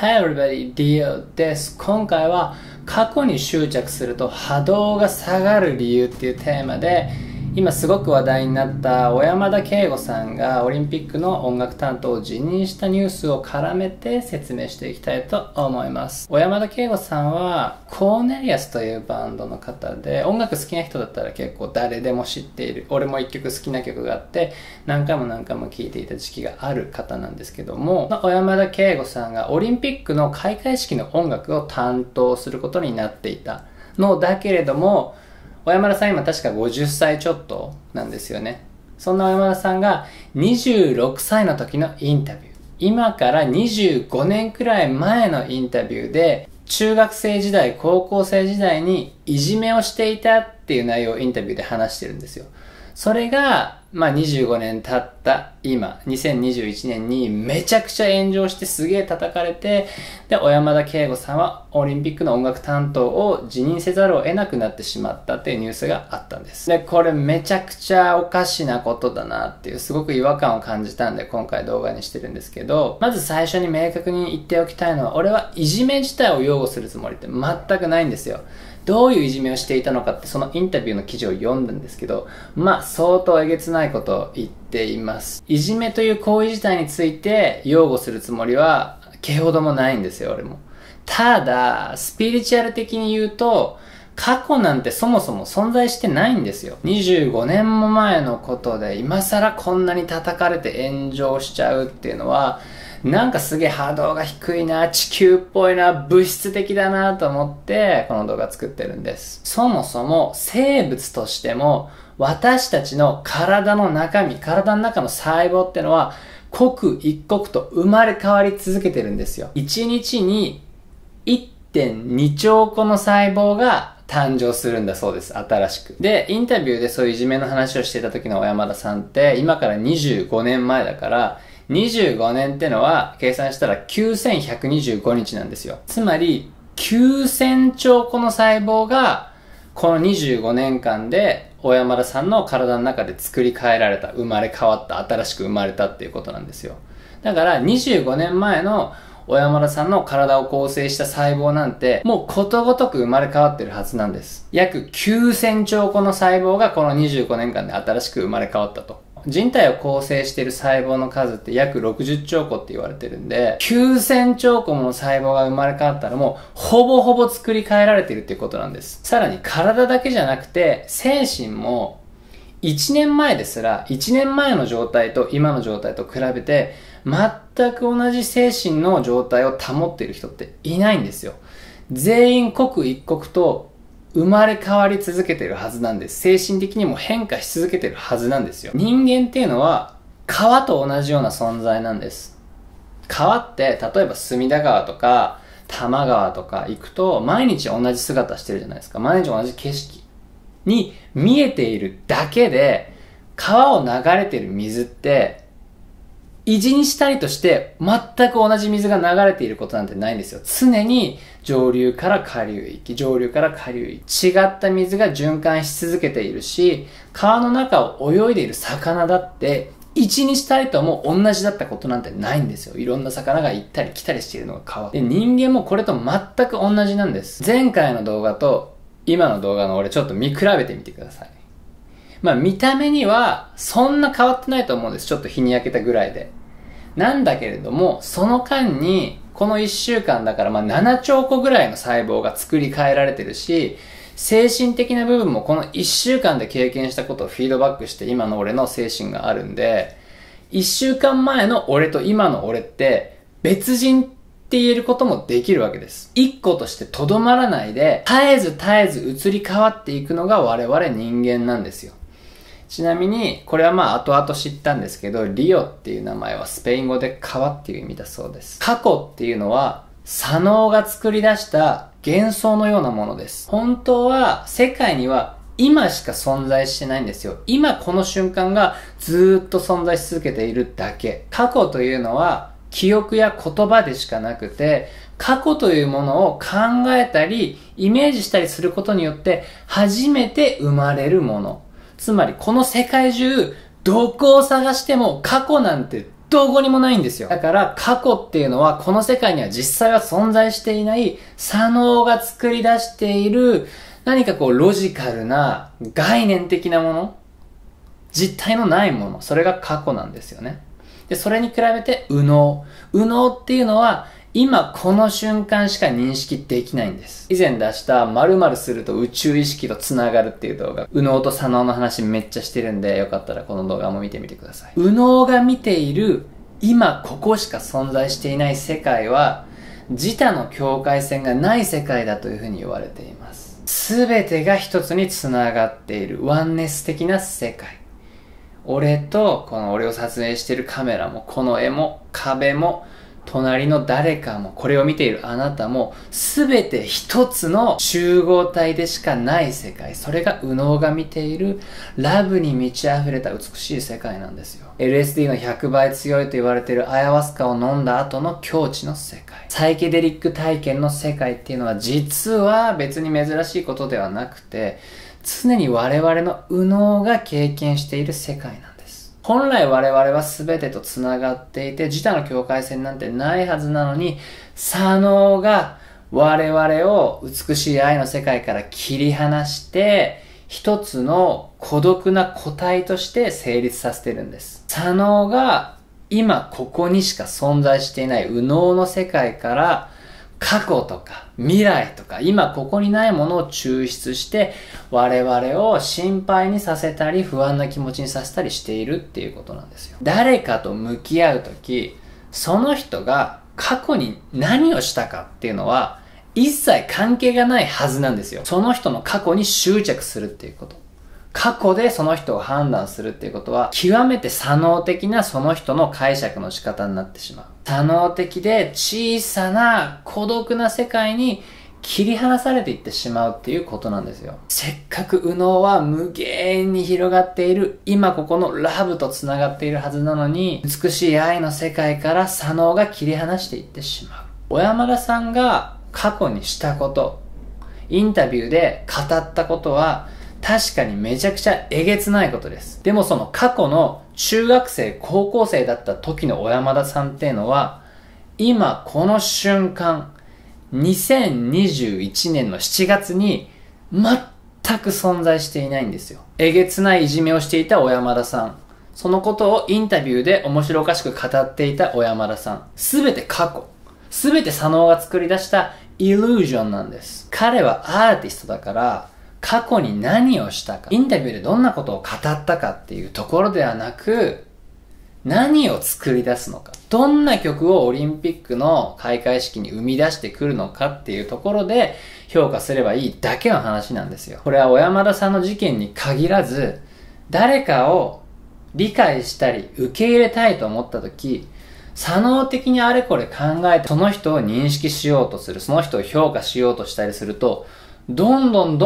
Hey everybody, Leo です。今回は過去に執着すると波動が下がる理由っていうテーマで、今すごく話題になった小山田圭吾さんがオリンピックの音楽担当を辞任したニュースを絡めて説明していきたいと思います。小山田圭吾さんはコーネリアスというバンドの方で、音楽好きな人だったら結構誰でも知っている、俺も一曲好きな曲があって何回も聴いていた時期がある方なんですけども、小山田圭吾さんがオリンピックの開会式の音楽を担当することになっていたのだけれども、小山田さん今確か50歳ちょっとなんですよね。そんな小山田さんが26歳の時のインタビュー、今から25年くらい前のインタビューで、中学生時代、高校生時代にいじめをしていたっていう内容をインタビューで話してるんですよ。それが、25年経った今、2021年にめちゃくちゃ炎上してすげえ叩かれて、で、小山田圭吾さんはオリンピックの音楽担当を辞任せざるを得なくなってしまったっていうニュースがあったんです。で、これめちゃくちゃおかしなことだなっていう、すごく違和感を感じたんで今回動画にしてるんですけど、まず最初に明確に言っておきたいのは、俺はいじめ自体を擁護するつもりって全くないんですよ。どういういじめをしていたのかって、そのインタビューの記事を読んだんですけど、相当えげつないことを言っています。いじめという行為自体について擁護するつもりは、毛ほどもないんですよ、俺も。ただ、スピリチュアル的に言うと、過去なんてそもそも存在してないんですよ。25年も前のことで、今更こんなに叩かれて炎上しちゃうっていうのは、なんかすげえ波動が低いな、地球っぽいな、物質的だなと思ってこの動画作ってるんです。そもそも生物としても私たちの体の中身、体の中の細胞ってのは刻一刻と生まれ変わり続けてるんですよ。1日に 1.2 兆個の細胞が誕生するんだそうです、新しく。で、インタビューでそういういじめの話をしてた時の小山田さんって今から25年前だから、25年ってのは計算したら9125日なんですよ。つまり9000兆個の細胞がこの25年間で小山田さんの体の中で作り変えられた、生まれ変わった、新しく生まれたっていうことなんですよ。だから25年前の小山田さんの体を構成した細胞なんてもうことごとく生まれ変わってるはずなんです。約9000兆個の細胞がこの25年間で新しく生まれ変わったと。人体を構成している細胞の数って約60兆個って言われてるんで、9000兆個もの細胞が生まれ変わったらもうほぼほぼ作り変えられてるっていうことなんです。さらに体だけじゃなくて精神も1年前ですら、1年前の状態と今の状態と比べて全く同じ精神の状態を保っている人っていないんですよ。全員刻一刻と生まれ変わり続けてるはずなんです。精神的にも変化し続けてるはずなんですよ。人間っていうのは川と同じような存在なんです。川って例えば隅田川とか多摩川とか行くと毎日同じ姿してるじゃないですか。毎日同じ景色に見えているだけで、川を流れてる水って維持にしたりとして全く同じ水が流れていることなんてないんですよ。常に上流から下流域、上流から下流域、違った水が循環し続けているし、川の中を泳いでいる魚だって一日たりとも同じだったことなんてないんですよ。いろんな魚が行ったり来たりしているのが川で、人間もこれと全く同じなんです。前回の動画と今の動画の俺ちょっと見比べてみてください。見た目にはそんな変わってないと思うんです。ちょっと日に焼けたぐらいで。なんだけれども、その間に、この1週間だから7兆個ぐらいの細胞が作り変えられてるし、精神的な部分もこの1週間で経験したことをフィードバックして今の俺の精神があるんで、1週間前の俺と今の俺って別人って言えることもできるわけです。1個としてとどまらないで、絶えず移り変わっていくのが我々人間なんですよ。ちなみに、これは後々知ったんですけど、リオっていう名前はスペイン語で川っていう意味だそうです。過去っていうのは、左脳が作り出した幻想のようなものです。本当は、世界には今しか存在してないんですよ。今この瞬間がずーっと存在し続けているだけ。過去というのは、記憶や言葉でしかなくて、過去というものを考えたり、イメージしたりすることによって、初めて生まれるもの。つまりこの世界中、どこを探しても過去なんてどこにもないんですよ。だから過去っていうのはこの世界には実際は存在していない左脳が作り出している何かこうロジカルな概念的なもの、実体のないもの、それが過去なんですよね。で、それに比べて右脳っていうのは今この瞬間しか認識できないんです。以前出した〇〇すると宇宙意識とつながるっていう動画、右脳と左脳の話めっちゃしてるんで、よかったらこの動画も見てみてください。右脳が見ている今ここしか存在していない世界は自他の境界線がない世界だというふうに言われています。すべてが一つにつながっているワンネス的な世界。俺とこの俺を撮影しているカメラもこの絵も壁も隣の誰かも、これを見ているあなたも、すべて一つの集合体でしかない世界。それが右脳が見ている、ラブに満ち溢れた美しい世界なんですよ。LSD の100倍強いと言われているアヤワスカを飲んだ後の境地の世界。サイケデリック体験の世界っていうのは、実は別に珍しいことではなくて、常に我々の右脳が経験している世界なんです。本来我々は全てと繋がっていて、自他の境界線なんてないはずなのに、左脳が我々を美しい愛の世界から切り離して、一つの孤独な個体として成立させてるんです。左脳が今ここにしか存在していない右脳の世界から、過去とか未来とか今ここにないものを抽出して我々を心配にさせたり不安な気持ちにさせたりしているっていうことなんですよ。誰かと向き合うとき、その人が過去に何をしたかっていうのは一切関係がないはずなんですよ。その人の過去に執着するっていうこと。過去でその人を判断するっていうことは極めて左脳的なその人の解釈の仕方になってしまう。左脳的で小さな孤独な世界に切り離されていってしまうっていうことなんですよ。せっかく右脳は無限に広がっている今ここのラブとつながっているはずなのに、美しい愛の世界から左脳が切り離していってしまう。小山田さんが過去にしたこと、インタビューで語ったことは確かにめちゃくちゃえげつないことです。でもその過去の中学生、高校生だった時の小山田さんっていうのは、今この瞬間、2021年の7月に全く存在していないんですよ。えげつないいじめをしていた小山田さん。そのことをインタビューで面白おかしく語っていた小山田さん。すべて過去。すべて左脳が作り出したイリュージョンなんです。彼はアーティストだから、過去に何をしたか、インタビューでどんなことを語ったかっていうところではなく、何を作り出すのか、どんな曲をオリンピックの開会式に生み出してくるのかっていうところで評価すればいいだけの話なんですよ。これは小山田さんの事件に限らず、誰かを理解したり受け入れたいと思った時、左脳的にあれこれ考えてその人を認識しようとする、その人を評価しようとしたりすると、どんどん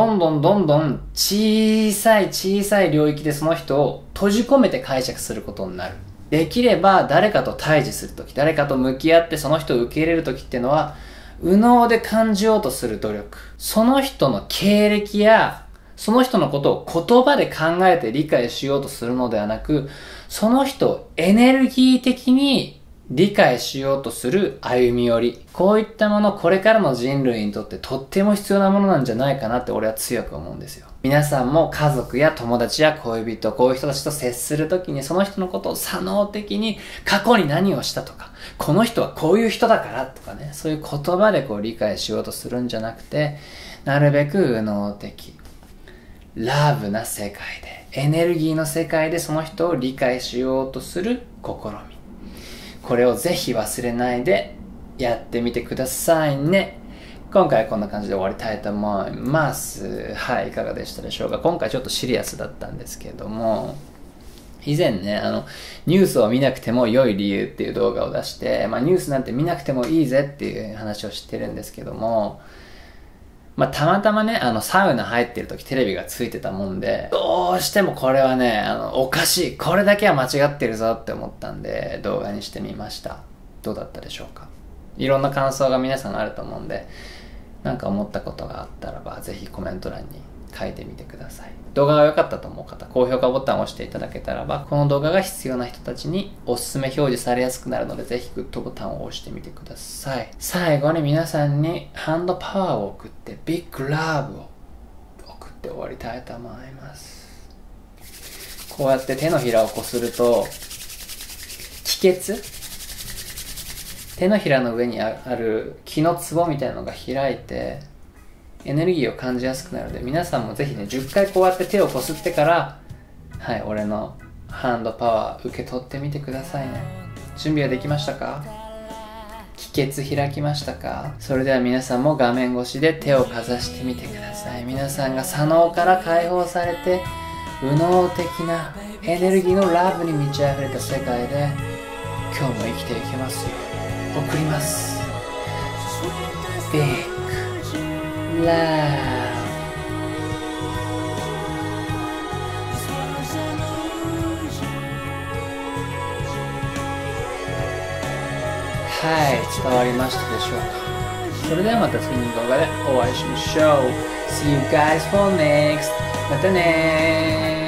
小さい領域でその人を閉じ込めて解釈することになる。できれば誰かと対峙するとき、誰かと向き合ってその人を受け入れるときっていうのは、右脳で感じようとする努力。その人の経歴や、その人のことを言葉で考えて理解しようとするのではなく、その人をエネルギー的に理解しようとする歩み寄り。こういったもの、これからの人類にとってとっても必要なものなんじゃないかなって俺は強く思うんですよ。皆さんも家族や友達や恋人、こういう人たちと接するときにその人のことを左脳的に過去に何をしたとか、この人はこういう人だからとかね、そういう言葉でこう理解しようとするんじゃなくて、なるべく右脳的、ラブな世界で、エネルギーの世界でその人を理解しようとする試み。これをぜひ忘れないでやってみてくださいね。今回はこんな感じで終わりたいと思います。はい、いかがでしたでしょうか。今回ちょっとシリアスだったんですけれども、以前ね、ニュースを見なくても良い理由っていう動画を出して、ニュースなんて見なくてもいいぜっていう話をしてるんですけども、たまたまね、サウナ入ってる時テレビがついてたもんで、どうしてもこれはね、おかしい、これだけは間違ってるぞって思ったんで、動画にしてみました。どうだったでしょうか。いろんな感想が皆さんあると思うんで、なんか思ったことがあったらば、ぜひコメント欄に書いてみてください。動画が良かったと思う方、高評価ボタンを押していただけたらば、この動画が必要な人たちにおすすめ表示されやすくなるので、ぜひグッドボタンを押してみてください。最後に皆さんにハンドパワーを送って、ビッグラブを送って終わりたいと思います。こうやって手のひらをこすると、気血、手のひらの上にある気のツボみたいなのが開いて、エネルギーを感じやすくなるので、皆さんもぜひね、10回こうやって手をこすってから、はい、俺のハンドパワー受け取ってみてくださいね。準備はできましたか？気血開きましたか？それでは皆さんも画面越しで手をかざしてみてください。皆さんが左脳から解放されて、右脳的なエネルギーのラブに満ち溢れた世界で、今日も生きていけますよ。送ります。ビッグラブ。はい、伝わりましたでしょうか。それではまた次の動画でお会いしましょう。See you guys for next. またねー。